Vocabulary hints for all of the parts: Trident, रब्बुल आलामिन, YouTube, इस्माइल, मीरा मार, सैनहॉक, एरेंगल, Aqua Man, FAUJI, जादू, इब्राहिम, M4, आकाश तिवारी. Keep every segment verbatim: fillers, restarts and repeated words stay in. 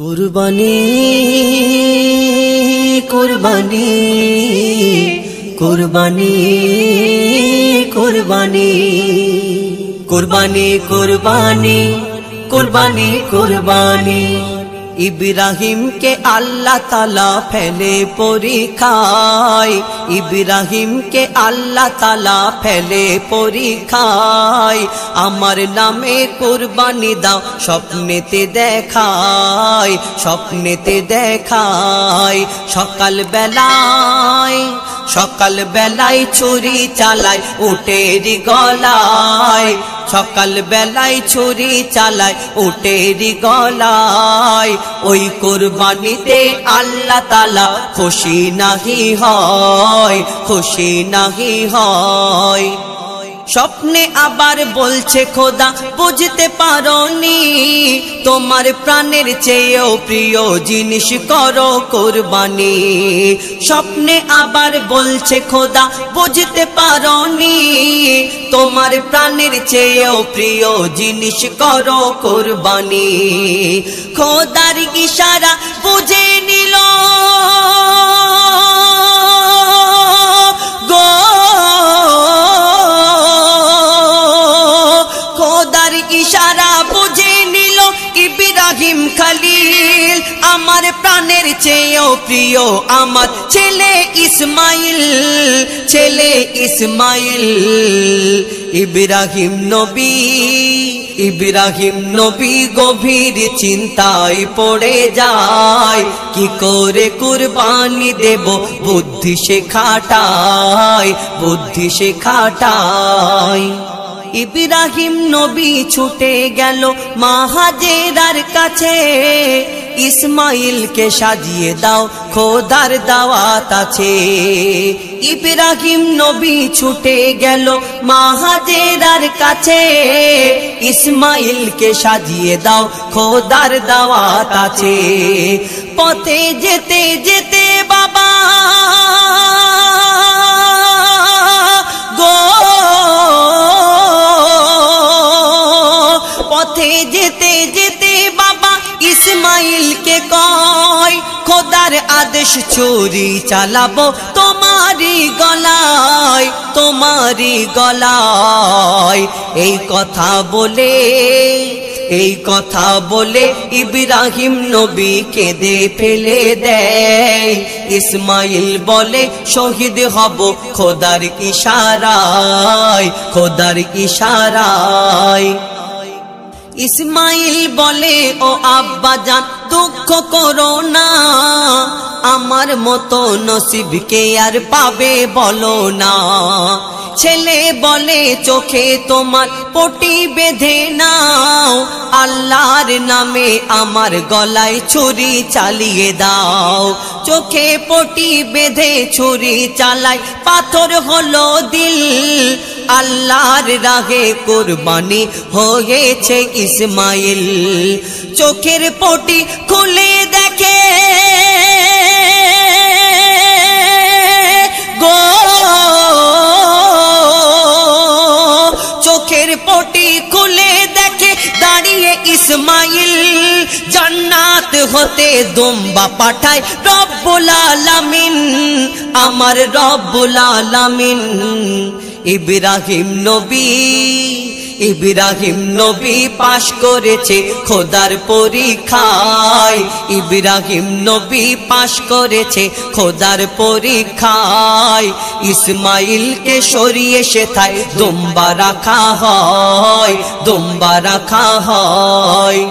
कुर्बानी कुर्बानी कुर्बानी कुर्बानी कुर्बानी कुर्बानी कुर्बानी कुर्बानी इब्राहिम के अल्लाह ताला फैले परीक्षाय इब्राहिम के अल्लाह ताला फैले परीक्षाय आमार नामे कुर्बानी दाओ स्वप्नेते देखाय स्वप्नेते देखाय सकाल बेलाय सकाल बेलाय छुरी चालाय उटेरी गलाय सकाल बेलाय छुरी चालाय उटेरी गलाय ओई कुर्बानीते अल्लाह ताला खुशी नहीं होय खुशी नहीं होय स्वप्ने आबार बोलछे खोदा बुझते पारोनी तोमार प्राणेर चेये प्रिय जिनिस करो कुर्बानी स्वप्ने आबार बोलछे खोदा बुझते पारोनी तोमार प्राणेर चेये प्रिय जिनिस करो कुर्बानी खोदार इशारा बुझे निलो इब्राहिम खलील आमार प्राणेर चेये प्रिय आमार छेले इस्माइल छेले इस्माइल इब्राहिम नबी इब्राहिम नबी गभीर चिंताय पड़े जाए कि करे कुर्बानी देव बुद्धि से खाटाय बुद्धि से खाटाय इब्राहिम नबी छूटे गेलो मा हाजेरार काछे इस्माइल के साजिए दाओ खोदार दावात आछे इब्राहिम नबी छूटे गेलो मा हाजेरार काछे इस्माइल के साजिए दाओ खोदार दावात आछे पथे जेते जेते बाबा जेते जेते बाबा इस्माइल के कय खोदार आदेश चोरी चालाबो तुम्हारी गलाय तुम्हारी गलाय ए कथा बोले এই কথা বলে ইব্রাহিম নবী কেঁদে ফেলে দেয় ইসমাইল বলে শহীদ হব খোদার ইশারায় খোদার ইশারায় ইসমাইল বলে ও আব্বা জান দুঃখ করো না আমার মতো নসিব কে আর পাবে বলো না ছেলে বলে চোখে তোমার পটি বেঁধে নাও আল্লাহর নামে আমার গলায় ছুরি চালিয়ে দাও চোখে পটি বেঁধে ছুরি চালায় পাথর হলো দিল আল্লাহর রাহে কুরবানি হয়েছে ইসমাইল চোখের পটি খুলে দেখে इस्माइल जन्नत होते दुम्बा पाठाय रब्बुल आलामिन आमार रब्बुल आलामिन इब्राहिम नबी इब्राहिम नबी पास करेছে খোদার পরীক্ষায় ইব্রাহিম নবী পাস করেছে খোদার পরীক্ষায় ইসমাইল কে সরিয়ে সেথায় দুম্বা রাখা হয় দুম্বা রাখা হয়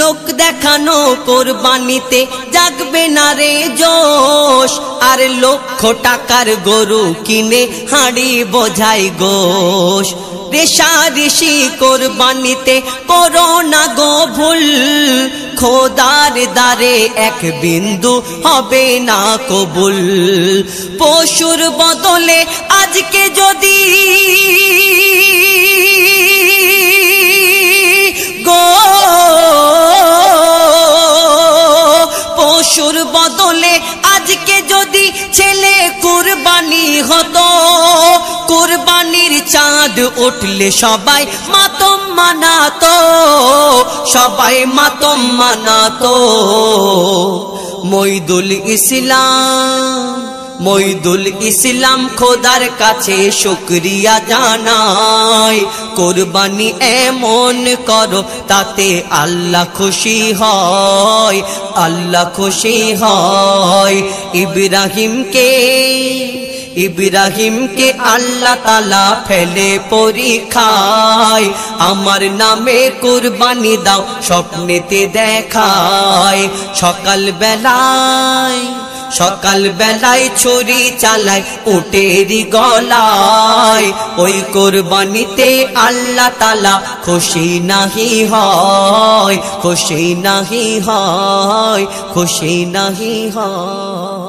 लोक देखानो कुरबानीते जागबे ना रे जोश आर लक्ष टाकार गरु किने हाड़ी बोझाई गोश रेशा ऋषि कुरबानीते करो ना गो भूल खोदार दारे एक बिंदु हबे ना कबुल पशुर बदले आजके जदि पशुर बदले आज के जदि छेले कुरबानी हतो कुरबानीर चाँद उठले सबाई मातम মানাতো সবাই মাতম মানাতো মইদুল ইসলাম মইদুল ইসলাম খোদার কাছে শুকরিয়া জানাই কুরবানি এমন করো তাতে আল্লাহ খুশি হয় আল্লাহ খুশি হয় ইব্রাহিমকে इब्राहिम के अल्लाह ताला फैले परीक्षाय आमार नामे कुरबानी दाओ स्वप्नेते देखाय सकाल बेलाय सकाल बेलाय छुरी चालाय उटेरी गलाय ओई कुरबानीते अल्लाह ताला खुशी नहीं हय खुशी नहीं हय खुशी नहीं हय।